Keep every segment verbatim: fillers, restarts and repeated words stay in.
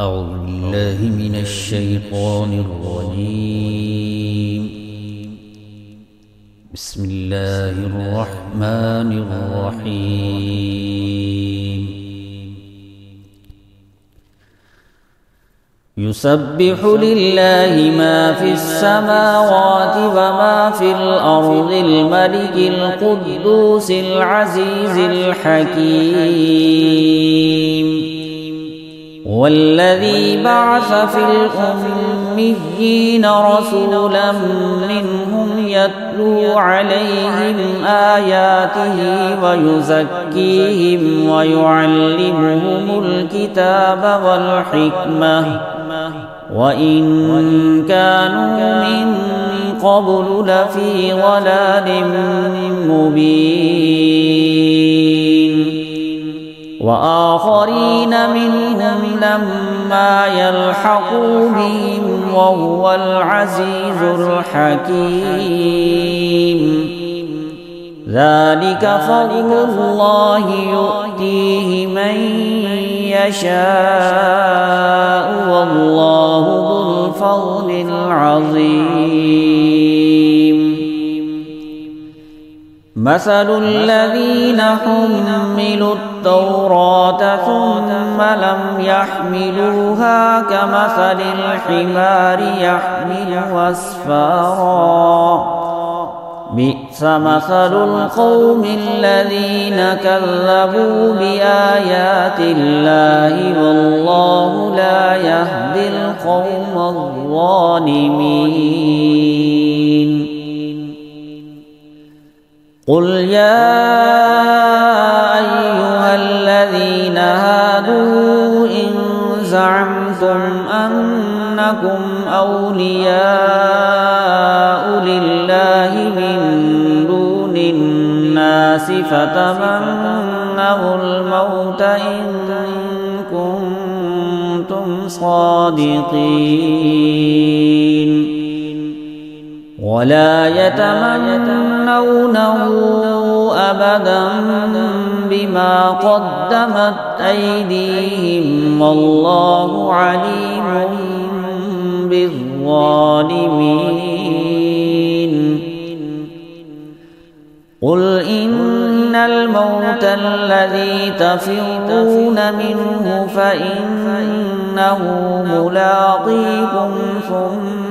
أعوذ بالله من الشيطان الرجيم. بسم الله الرحمن الرحيم. يسبح لله ما في السماوات وما في الأرض الملك القدوس العزيز الحكيم. والذي بعث في الأميين رسولا منهم يتلو عليهم آياته ويزكيهم ويعلمهم الكتاب والحكمة وإن كانوا من قبل لفي ضلال مبين. وآخرين منهم لما يلحقوا بهم وهو العزيز الحكيم. ذلك فضل الله يؤتيه من يشاء والله ذو الفضل العظيم. مثل الذين حملوا التوراة ثم لم يحملوها كمثل الحمار يحمل أسفارا، بئس مثل القوم الذين كذبوا بآيات الله والله لا يهدي القوم الظالمين. قل يا أيها الذين هادوا إن زعمتم أنكم أولياء لله من دون الناس، فتمنوا الموت إن كنتم صادقين. ولا يتمنونه أبدا بما قدمت أيديهم والله عليم بالظالمين. قل إن الموت الذي تفرون منه فإنه ملاقيكم ثم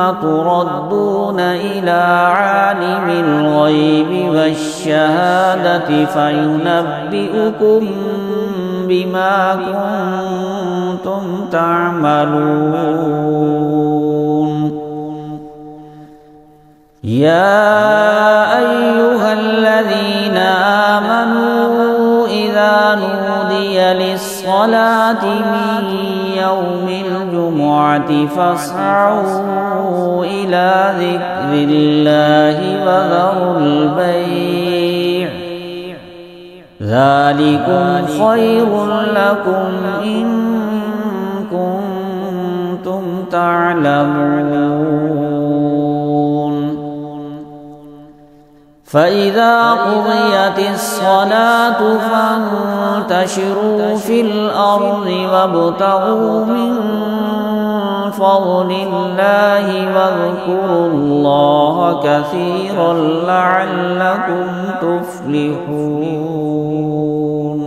ثم تردون إلى عالم الغيب والشهادة فينبئكم بما كنتم تعملون. يا أيها الذين آمنوا إذا نودي للصلاة من يوم الجمعة فاسعوا إلى ذكر الله وذروا البيع، ذلكم خير لكم إن كنتم تعلمون. فإذا قضيت الصلاة فانتشروا في الأرض وابتغوا من فضل الله واذكروا الله كثيرا لعلكم تفلحون.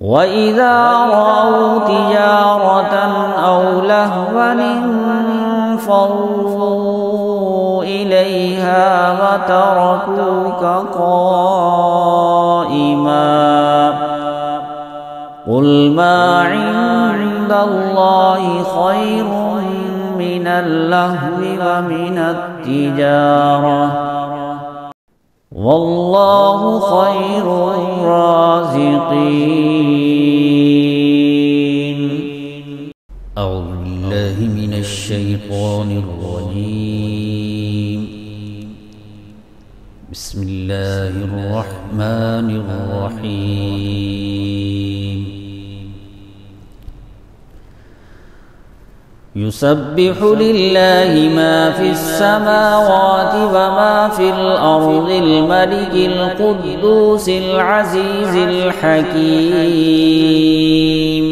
وإذا رأوا تجارة أو لهوا فانفضوا إليها وتركوك قائما، قل ما عند الله خير من اللهو ومن التجارة، والله خير الرازقين. أعوذ بالله من الشيطان الرجيم. بسم الله الرحمن الرحيم. يسبح لله ما في السماوات وما في الأرض الملك القدوس العزيز الحكيم.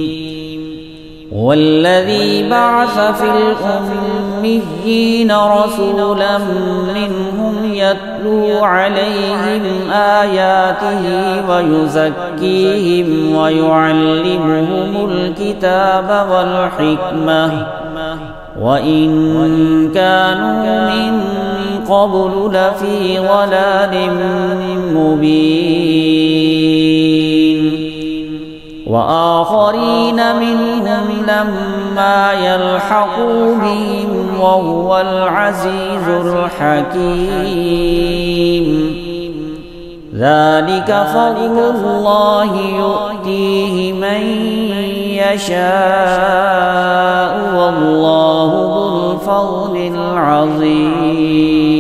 هو الذي بعث في الأميين رسولا منهم يتلو عليهم آياته ويزكيهم ويعلمهم الكتاب والحكمة وإن كانوا من قبل لفي ضلال مبين وآخرين منهم لما يلحقوا بهم وهو العزيز الحكيم ذلك فضل الله يؤتيه من يشاء والله ذو الفضل العظيم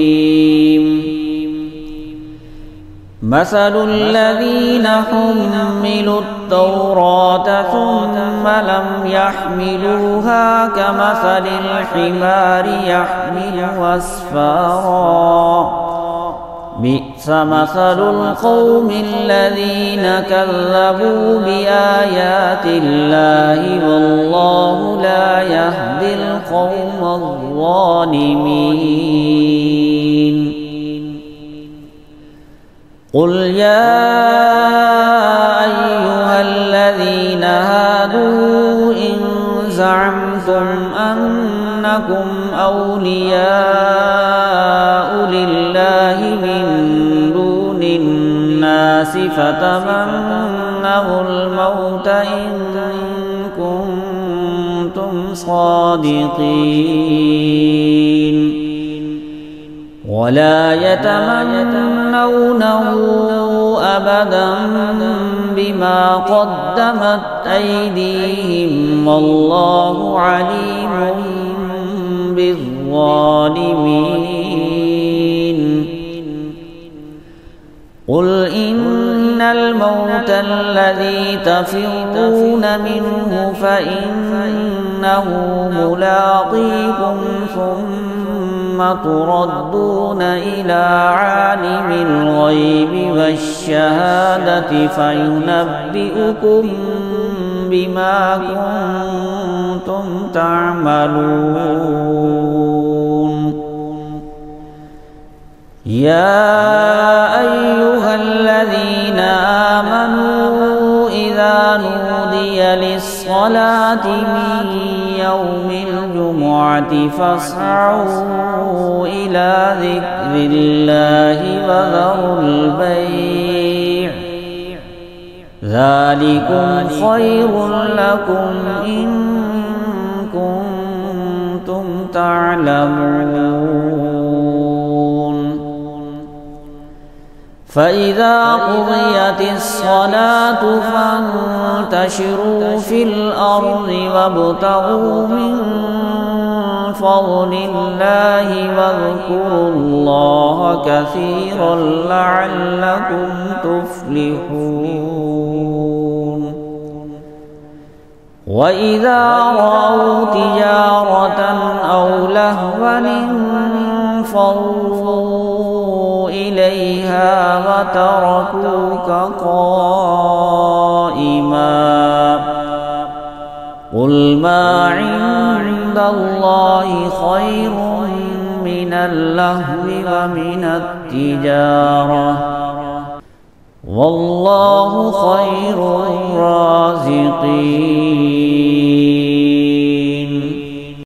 مثل الذين حملوا التوراة ثم لم يحملوها كمثل الحمار يحمل أسفارا بئس مثل القوم الذين كذبوا بآيات الله والله لا يهدي القوم الظالمين قل يا أيها الذين هادوا إن زعمتم أنكم أولياء لله من دون الناس فتمنوا الموت إن كنتم صادقين ولا يتمنونه أبدا بما قدمت أيديهم والله عليم بالظالمين قل إن الموت الذي تفرون منه فإنه ملاقيكم ثم ثم تردون إلى عالم الغيب والشهادة فينبئكم بما كنتم تعملون يا أيها الذين آمنوا إذا نودي للصلاة من يوم الجمعة فاسعوا إلى ذكر الله وذروا البيع ذلكم خير لكم إن كنتم تعلمون فإذا قضيت الصلاة فانتشروا في الأرض وابتغوا من فضل الله واذكروا الله كثيرا لعلكم تفلحون وإذا رأوا تجارة أو لهوا انفضوا إليها وتركوك قائما قل ما عند الله خير من اللهو ومن التجارة والله خير الرازقين.